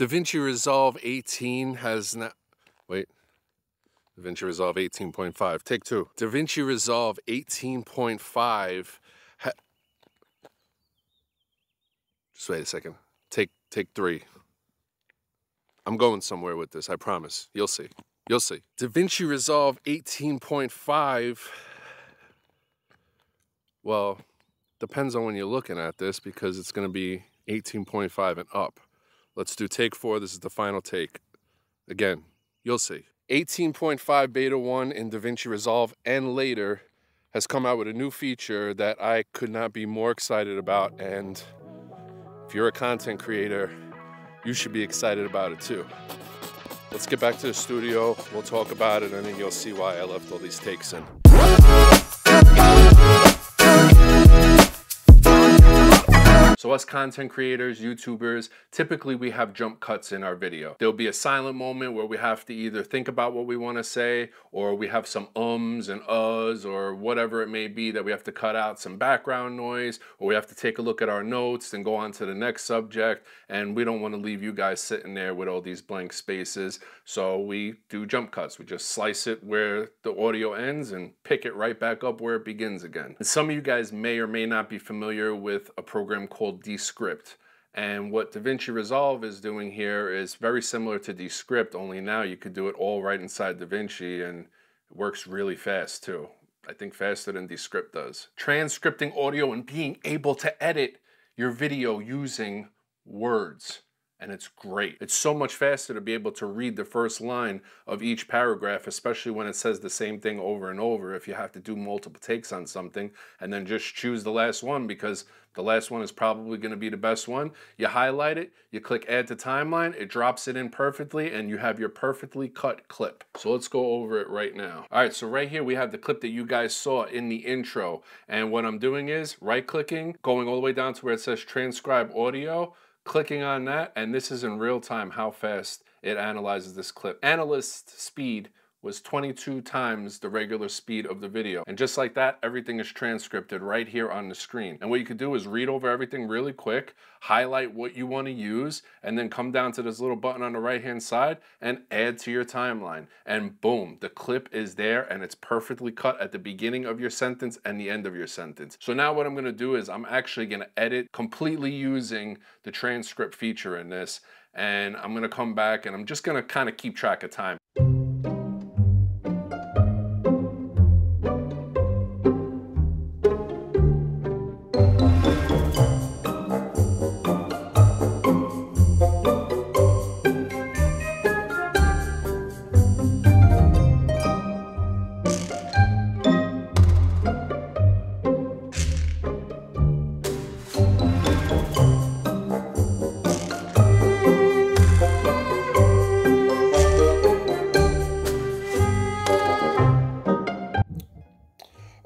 DaVinci Resolve 18 has now, wait, DaVinci Resolve 18.5, take two. DaVinci Resolve 18.5, just wait a second, take three. I'm going somewhere with this, I promise, you'll see, you'll see. DaVinci Resolve 18.5, well, depends on when you're looking at this because it's gonna be 18.5 and up. Let's do take four, this is the final take. Again, you'll see. 18.5 Beta 1 in DaVinci Resolve and later has come out with a new feature that I could not be more excited about, and if you're a content creator, you should be excited about it too. Let's get back to the studio, we'll talk about it, and then you'll see why I left all these takes in. So us content creators, YouTubers, typically we have jump cuts in our video. There'll be a silent moment where we have to either think about what we want to say, or we have some ums and uhs or whatever it may be that we have to cut out, some background noise, or we have to take a look at our notes and go on to the next subject. And we don't want to leave you guys sitting there with all these blank spaces. So we do jump cuts. We just slice it where the audio ends and pick it right back up where it begins again. And some of you guys may or may not be familiar with a program called Descript, and what DaVinci Resolve is doing here is very similar to Descript, only now you could do it all right inside DaVinci, and it works really fast too. I think faster than Descript does. Transcripting audio and being able to edit your video using words, and it's great. It's so much faster to be able to read the first line of each paragraph, especially when it says the same thing over and over if you have to do multiple takes on something, and then just choose the last one because the last one is probably gonna be the best one. You highlight it, you click add to timeline, it drops it in perfectly, and you have your perfectly cut clip. So let's go over it right now. All right, so right here we have the clip that you guys saw in the intro, and what I'm doing is right clicking, going all the way down to where it says transcribe audio, clicking on that, and this is in real time how fast it analyzes this clip. Analyst speed was 22 times the regular speed of the video. And just like that, everything is transcribed right here on the screen. And what you could do is read over everything really quick, highlight what you want to use, and then come down to this little button on the right-hand side and add to your timeline. And boom, the clip is there and it's perfectly cut at the beginning of your sentence and the end of your sentence. So now what I'm gonna do is I'm actually gonna edit completely using the transcript feature in this. And I'm gonna come back and I'm just gonna kind of keep track of time.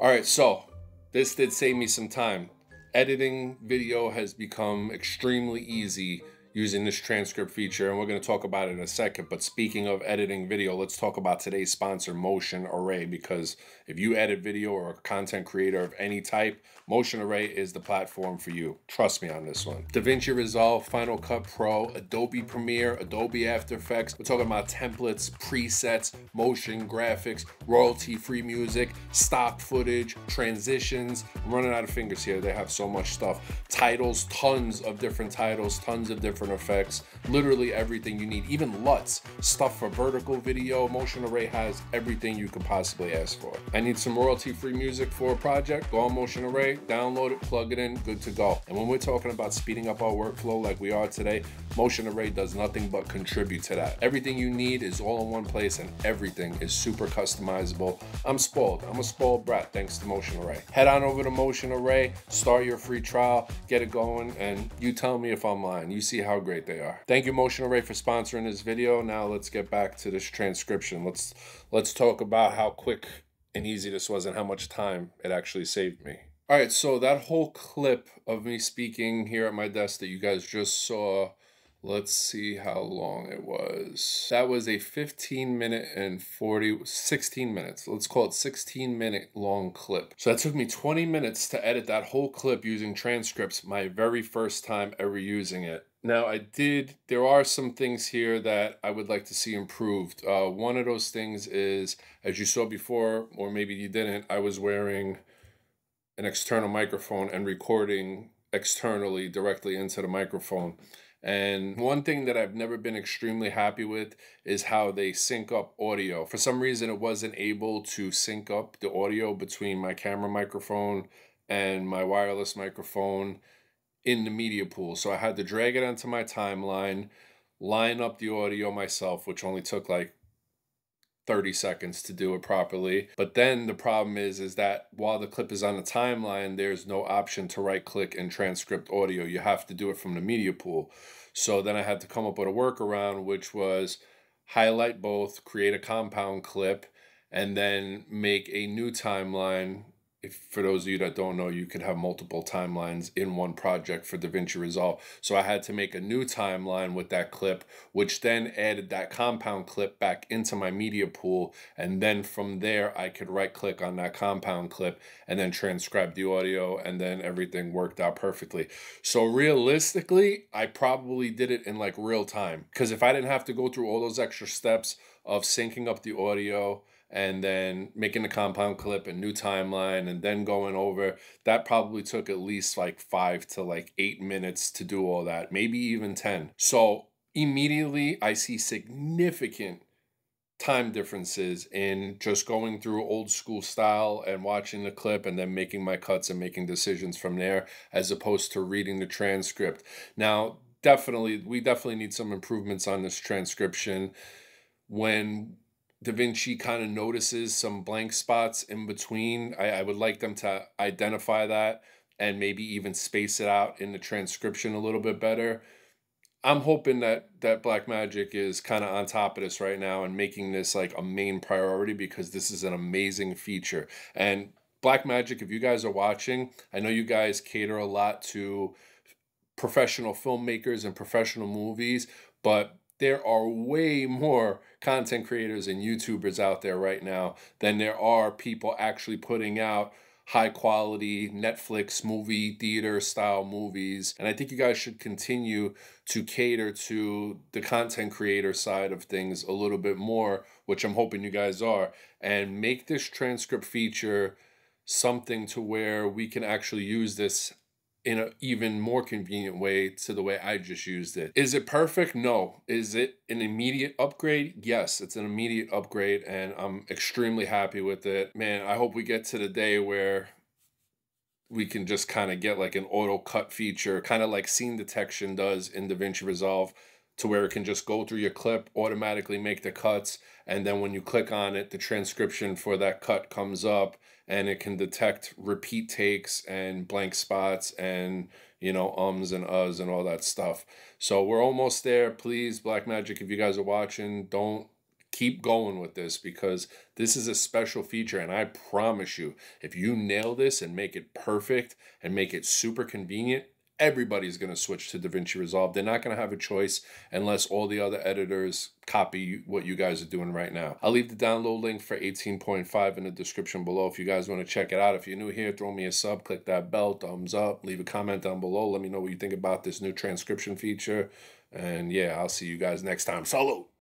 Alright, so this did save me some time. Editing video has become extremely easy using this transcript feature, and we're going to talk about it in a second. But speaking of editing video, let's talk about today's sponsor, Motion Array, because if you edit video or a content creator of any type, Motion Array is the platform for you. Trust me on this one. DaVinci Resolve, Final Cut Pro, Adobe Premiere, Adobe After Effects. We're talking about templates, presets, motion graphics, royalty-free music, stock footage, transitions. I'm running out of fingers here. They have so much stuff. Titles, tons of different titles, tons of different effects, literally everything you need. Even LUTs, stuff for vertical video. Motion Array has everything you could possibly ask for. I need some royalty-free music for a project. Go on Motion Array, download it, plug it in, good to go. And when we're talking about speeding up our workflow like we are today, Motion Array does nothing but contribute to that. Everything you need is all in one place and everything is super customizable. I'm spoiled. I'm a spoiled brat thanks to Motion Array. Head on over to Motion Array, start your free trial, get it going, and you tell me if I'm lying. You see how great they are. Thank you, Motion Array, for sponsoring this video. Now let's get back to this transcription. Let's talk about how quick and easy this was and how much time it actually saved me. All right, so that whole clip of me speaking here at my desk that you guys just saw, let's see how long it was. That was a 16 minutes. Let's call it 16-minute long clip. So that took me 20 minutes to edit that whole clip using transcripts, my very first time ever using it. Now there are some things here that I would like to see improved. One of those things is, as you saw before, or maybe you didn't, I was wearing an external microphone and recording externally directly into the microphone. And one thing that I've never been extremely happy with is how they sync up audio. For some reason, it wasn't able to sync up the audio between my camera microphone and my wireless microphone in the media pool. So I had to drag it onto my timeline, line up the audio myself, which only took like 30 seconds to do it properly. But then the problem is that while the clip is on the timeline, there's no option to right click and transcript audio. You have to do it from the media pool. So then I had to come up with a workaround, which was highlight both, create a compound clip, and then make a new timeline. If, for those of you that don't know, you could have multiple timelines in one project for DaVinci Resolve. So I had to make a new timeline with that clip, which then added that compound clip back into my media pool. And then from there, I could right click on that compound clip and then transcribe the audio, and then everything worked out perfectly. So realistically, I probably did it in like real time, because if I didn't have to go through all those extra steps of syncing up the audio and then making the compound clip and new timeline and then going over, that probably took at least like 5 to like 8 minutes to do all that, maybe even 10. So immediately I see significant time differences in just going through old school style and watching the clip and then making my cuts and making decisions from there, as opposed to reading the transcript. Now, we definitely need some improvements on this transcription. When DaVinci kind of notices some blank spots in between, I would like them to identify that and maybe even space it out in the transcription a little bit better. I'm hoping that Blackmagic is kind of on top of this right now and making this like a main priority, because this is an amazing feature. And Blackmagic, if you guys are watching, I know you guys cater a lot to professional filmmakers and professional movies, but there are way more content creators and YouTubers out there right now than there are people actually putting out high quality Netflix movie theater style movies. And I think you guys should continue to cater to the content creator side of things a little bit more, which I'm hoping you guys are, and make this transcript feature something to where we can actually use this in an even more convenient way to the way I just used it. Is it perfect? No. Is it an immediate upgrade? Yes, it's an immediate upgrade, and I'm extremely happy with it. Man, I hope we get to the day where we can just kind of get like an auto cut feature, kind of like scene detection does in DaVinci Resolve, to where it can just go through your clip, automatically make the cuts, and then when you click on it, the transcription for that cut comes up, and it can detect repeat takes and blank spots and, you know, ums and uhs and all that stuff. So we're almost there. Please, Blackmagic, if you guys are watching, don't keep going with this, because this is a special feature, and I promise you, if you nail this and make it perfect and make it super convenient, everybody's going to switch to DaVinci Resolve. They're not going to have a choice unless all the other editors copy what you guys are doing right now. I'll leave the download link for 18.5 in the description below if you guys want to check it out. If you're new here, throw me a sub, click that bell, thumbs up, leave a comment down below. Let me know what you think about this new transcription feature. And yeah, I'll see you guys next time. Salute!